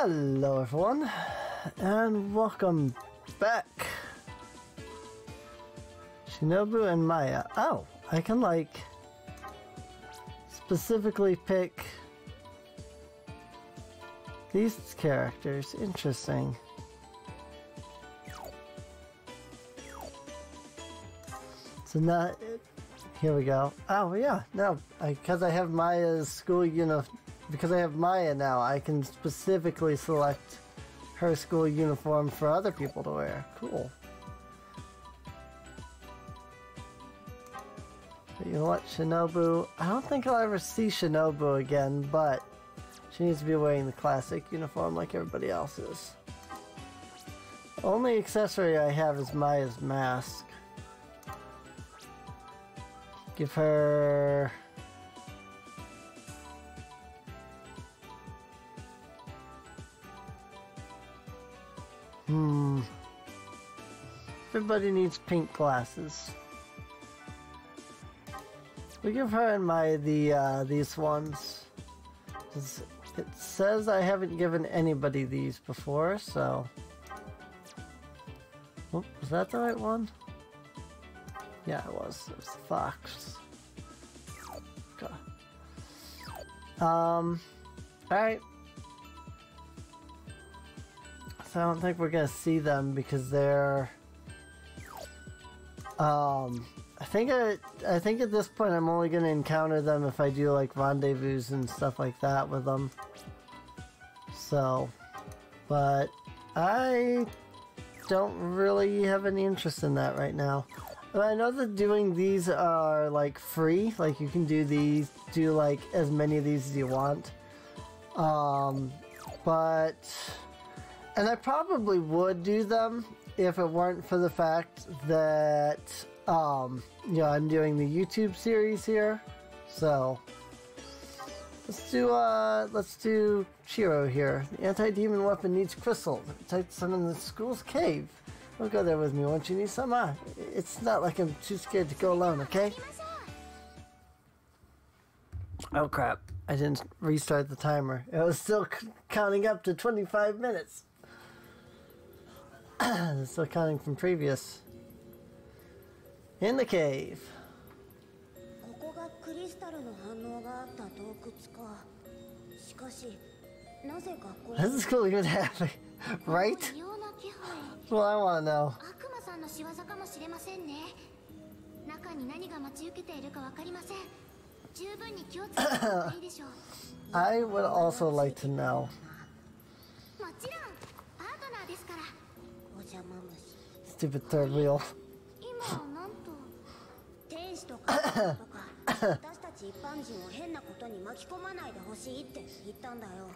Hello everyone, and welcome back. Shinobu and Maya. Oh, I can like specifically pick these characters. Interesting. So now, here we go. Oh yeah, no, because I have Maya's school uniform. Because I have Maya now, I can specifically select her school uniform for other people to wear. Cool. But you know what, Shinobu? I don't think I'll ever see Shinobu again, but she needs to be wearing the classic uniform like everybody else is. The only accessory I have is Maya's mask. Give her... Everybody needs pink glasses. We give her and Maya these ones. It says I haven't given anybody these before, so... Oop, was that the right one? Yeah, it was. It was the fox. God. Alright. So I don't think we're gonna see them because they're... I think at this point I'm only going to encounter them if I do like rendezvous and stuff like that with them. So, but I don't really have any interest in that right now. But I know that doing these are like free, like you can do these, do like as many of these as you want. And I probably would do them if it weren't for the fact that, you know, I'm doing the YouTube series here. So, let's do Chiru here. The anti-demon weapon needs crystal. Take some in the school's cave. Don't go there with me once you need some. It's not like I'm too scared to go alone, okay? Oh crap, I didn't restart the timer. It was still counting up to 25 minutes. Still counting from previous. In the cave. How does this school even happen? Right? Well, I want to know. I would also like to know. Stupid third wheel.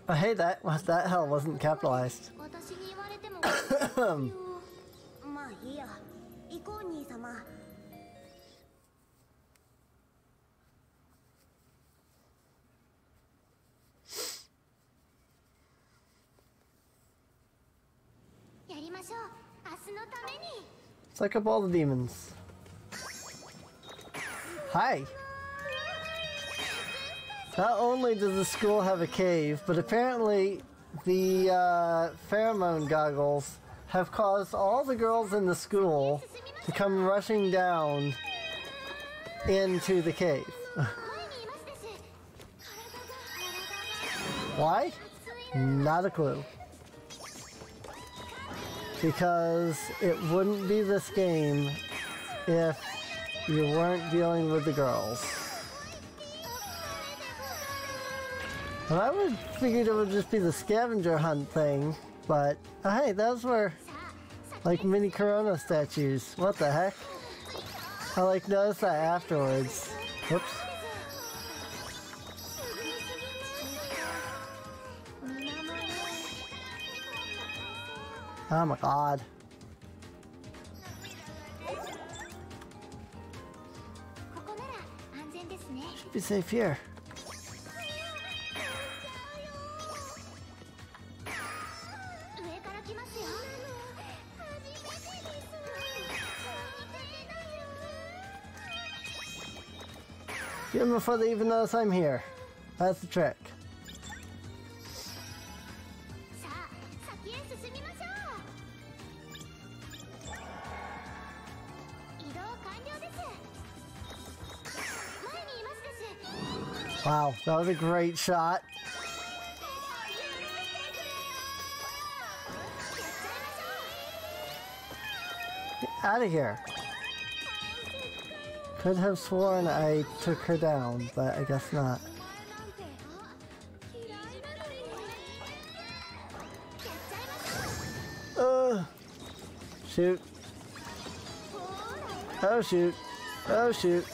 Oh hey, that hell wasn't capitalized. Suck up all the demons. Hi! Not only does the school have a cave, but apparently the pheromone goggles have caused all the girls in the school to come rushing down into the cave. Why? Not a clue. Because it wouldn't be this game if you weren't dealing with the girls. And I would figure it would just be the scavenger hunt thing, but oh, hey, those were like mini Kurona statues. What the heck? I like noticed that afterwards. Whoops. Oh my god. Should be safe here. Get them before they even notice I'm here. That's the trick. Wow, that was a great shot. Get out of here. Could have sworn I took her down, but I guess not. Shoot. Oh shoot. Oh shoot.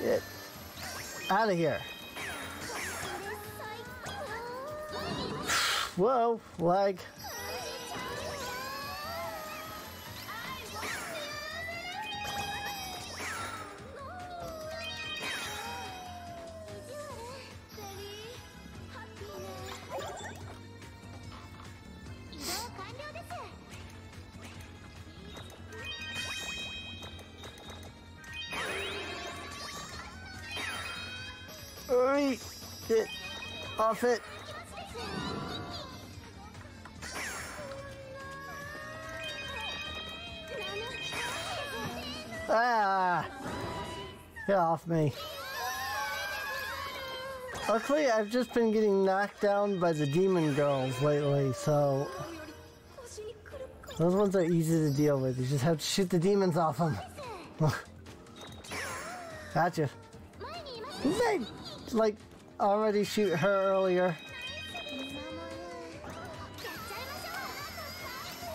Get out of here. Whoa, lag. Get off it. Ah, get off me. Luckily, I've just been getting knocked down by the demon girls lately, so those ones are easy to deal with. You just have to shoot the demons off them. Gotcha. Like, already shoot her earlier.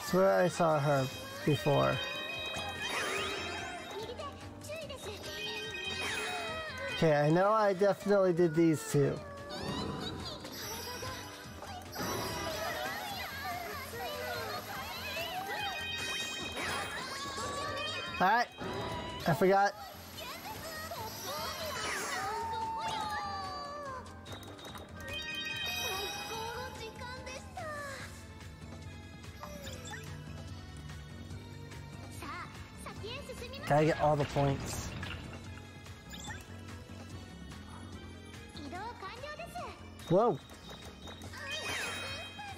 Swear I saw her before. Okay, I know I definitely did these two. Alright, I forgot. Gotta get all the points. Whoa!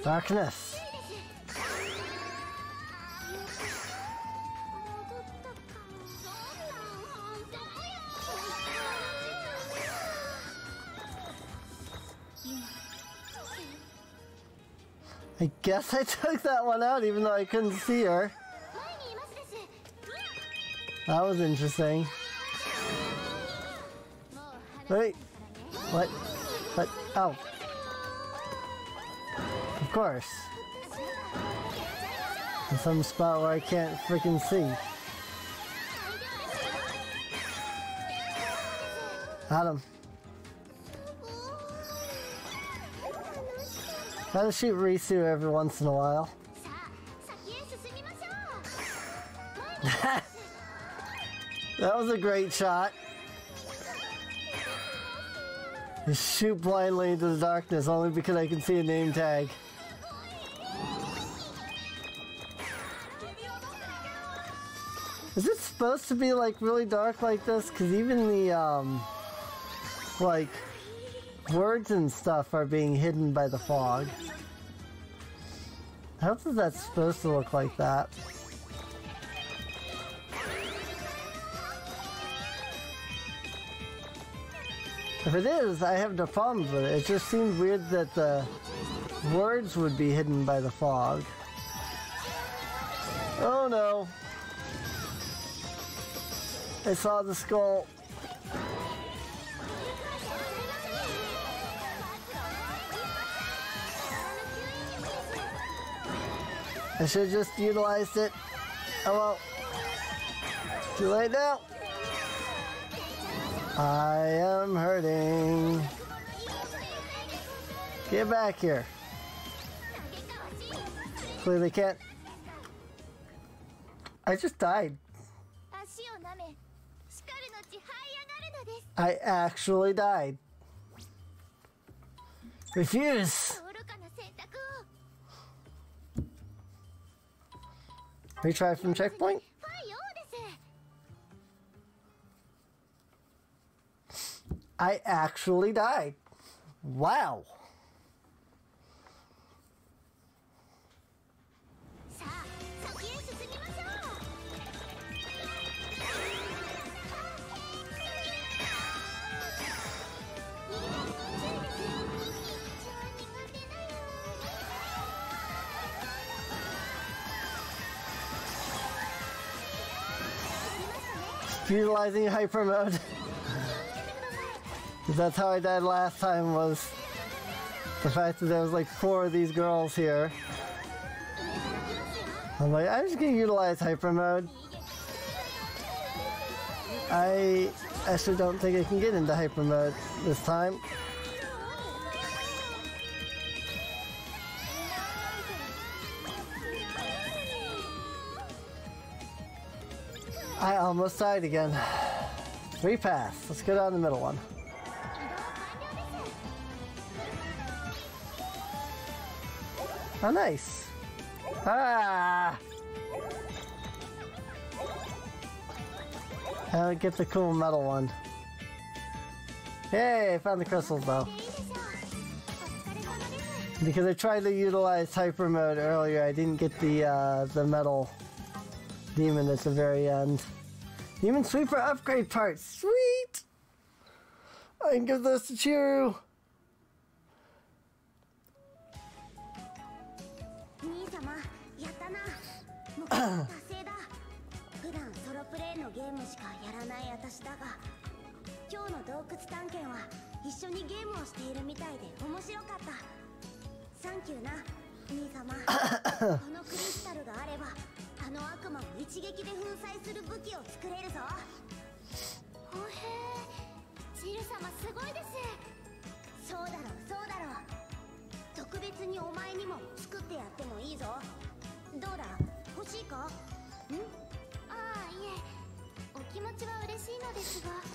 Darkness! I guess I took that one out even though I couldn't see her. That was interesting. Wait. What? What? Oh. Of course. In some spot where I can't freaking see. Got him. Gotta shoot Risu every once in a while. That was a great shot. I shoot blindly into the darkness only because I can see a name tag. Is it supposed to be like really dark like this? Because even the like words and stuff are being hidden by the fog. I hope that that's supposed to look like that. If it is, I have no problems with it. It just seemed weird that the words would be hidden by the fog. Oh no. I saw the skull. I should have just utilized it. Oh well. Too late now. I am hurting. Get back here. Clearly can't. I just died. I actually died. Refuse. Retry from checkpoint? I actually died. Wow. utilizing hyper mode. That's how I died last time, was the fact that there was like 4 of these girls here. I'm like, I'm just gonna utilize hyper mode. I actually don't think I can get into hyper mode this time. I almost died again. 3 pass. Let's go down the middle one. Oh, nice. Ah! I'll get the cool metal one. Yay, I found the crystals though. Because I tried to utilize hyper mode earlier, I didn't get the metal demon at the very end. Demon sweeper upgrade parts. Sweet! I can give those to Chiru.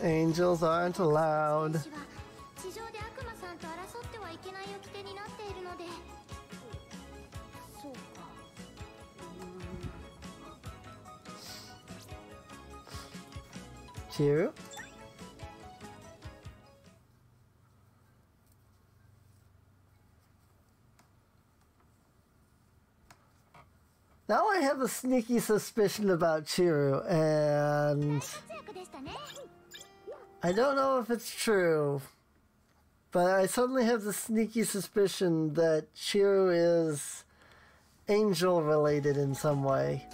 Angels aren't allowed. Chiru? Now I have a sneaky suspicion about Chiru, and I don't know if it's true, but I suddenly have the sneaky suspicion that Chiru is angel related in some way.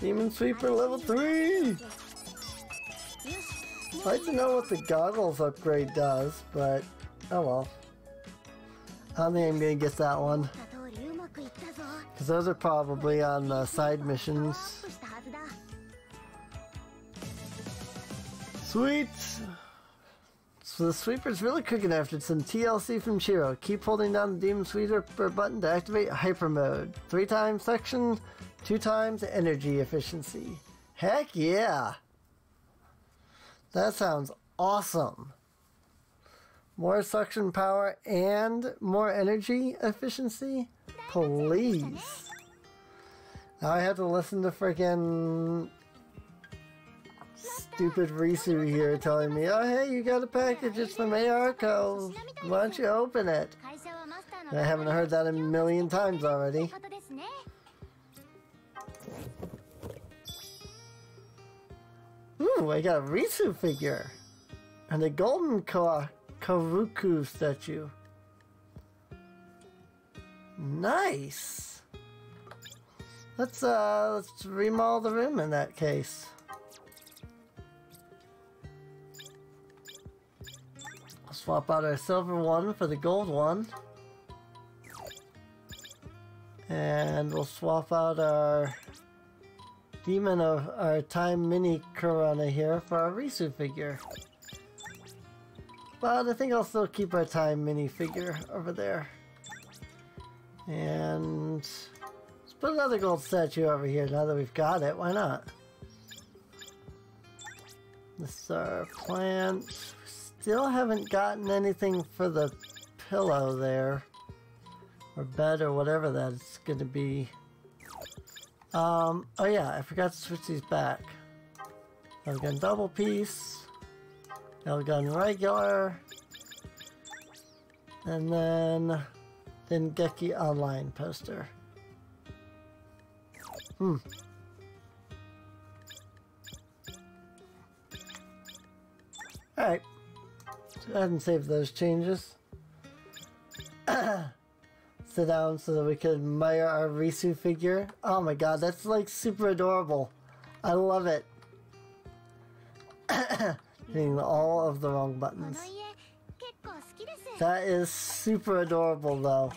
Demon Sweeper level 3! I'd like to know what the goggles upgrade does, but oh well. I don't think I'm gonna get that one, because those are probably on the side missions. Sweet! So the sweeper's really cooking after some TLC from Chiru. Keep holding down the demon sweeper button to activate hyper mode. 3 times suction, 2 times energy efficiency. Heck yeah! That sounds awesome! More suction power and more energy efficiency? Please! Now I have to listen to freaking stupid Risu here telling me, oh hey, you got a package, it's from ARCOS. Why don't you open it? And I haven't heard that a million times already. Ooh, I got a Risu figure! And a golden Karuku statue. Nice! Let's remodel the room in that case. I'll swap out our silver one for the gold one. And we'll swap out our demon of our time mini Kurona here for our Risu figure. But I think I'll still keep our time mini figure over there. And let's put another gold statue over here now that we've got it. Why not? This is our plant. Still haven't gotten anything for the pillow there. Or bed or whatever that's going to be. Oh yeah, I forgot to switch these back. Gal Gun double piece. Gal Gun regular, and then Gekki online poster. All right, so I hadn't saved those changes. sit down so that we can admire our Risu figure. Oh my god, that's like super adorable. I love it. Hitting all of the wrong buttons. That is super adorable though.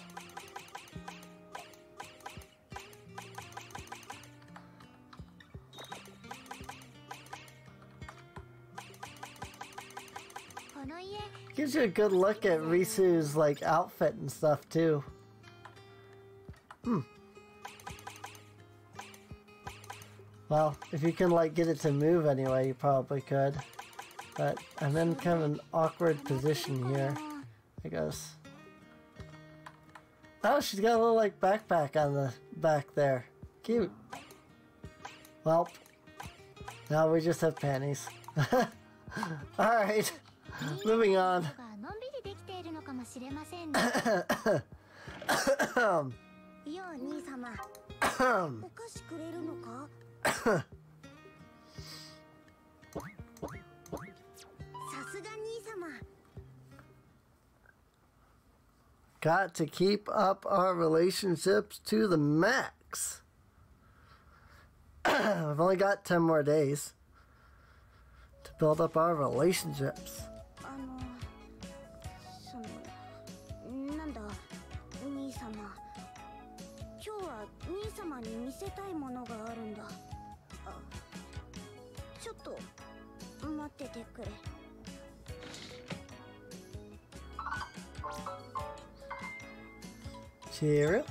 Gives you a good look at Risu's like outfit and stuff too. Well, if you can like get it to move anyway, you probably could. But I'm in kind of an awkward position here, I guess. Oh, she's got a little like backpack on the back there. Cute. Well, now we just have panties. Alright, moving on. Got to keep up our relationships to the max. I've only got 10 more days to build up our relationships. Chiru?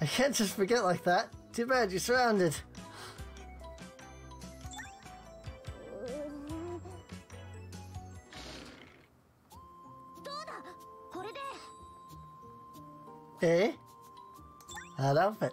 I can't just forget like that. Too bad you're surrounded. Eh? That outfit.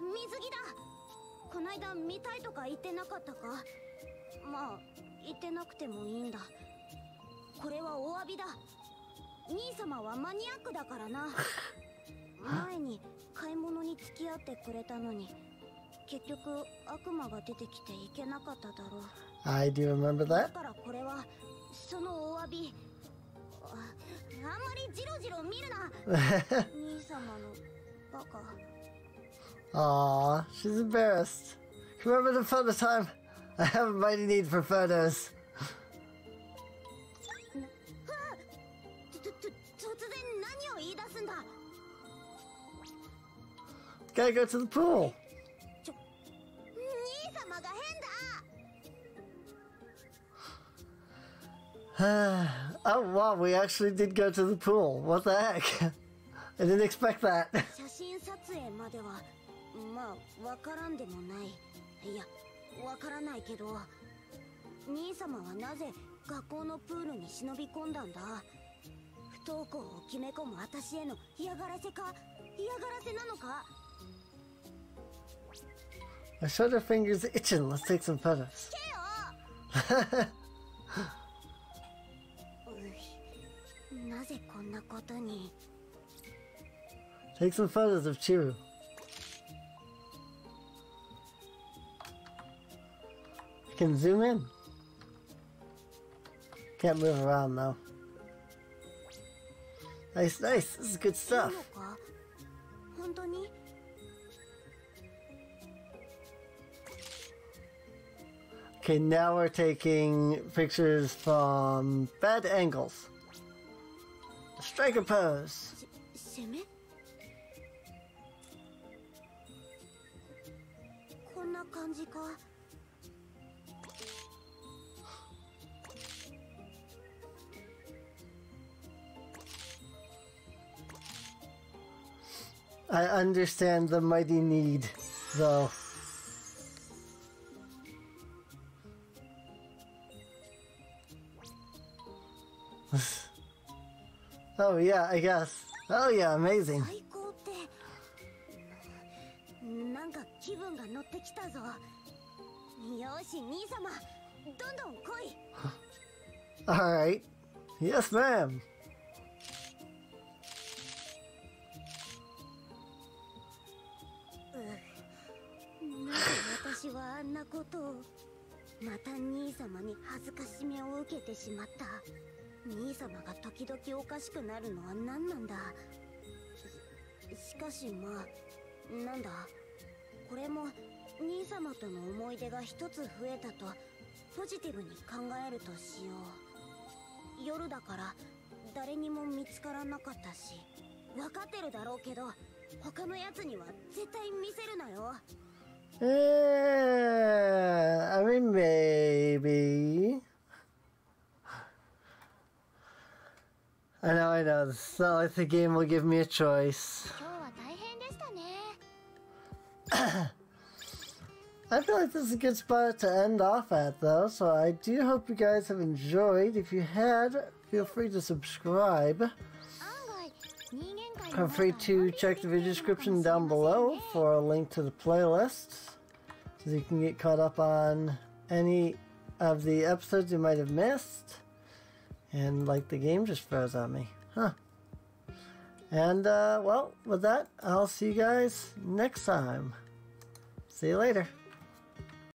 I do remember that. Aww, she's embarrassed. Remember the photo time? I have a mighty need for photos. Gotta go to the pool. Oh wow, we actually did go to the pool. What the heck? I didn't expect that. I showed her fingers itching. Let's take some photos. Take some photos of Chiru. I can zoom in. Can't move around though. Nice, nice. This is good stuff. Okay, now we're taking pictures from bad angles. Strike a pose. I understand the mighty need, though. Oh yeah, I guess. Oh yeah, amazing. Alright. Yes, ma'am. また兄様に恥ずかしめを受けてしまった。兄様が時々おかしくなるのは何なんだ。しかしまあなんだこれも兄様との思い出が一つ増えたとポジティブに考えるとしよう。夜だから誰にも見つからなかったし、分かってるだろうけど他のやつには絶対見せるなよ。I mean maybe. I know, it's not like the game will give me a choice. I feel like this is a good spot to end off at though, so I do hope you guys have enjoyed. If you had, feel free to subscribe. Feel free to check the video description down below for a link to the playlist, so you can get caught up on any of the episodes you might have missed. And like the game just froze on me. Huh. And well, with that, I'll see you guys next time. See you later.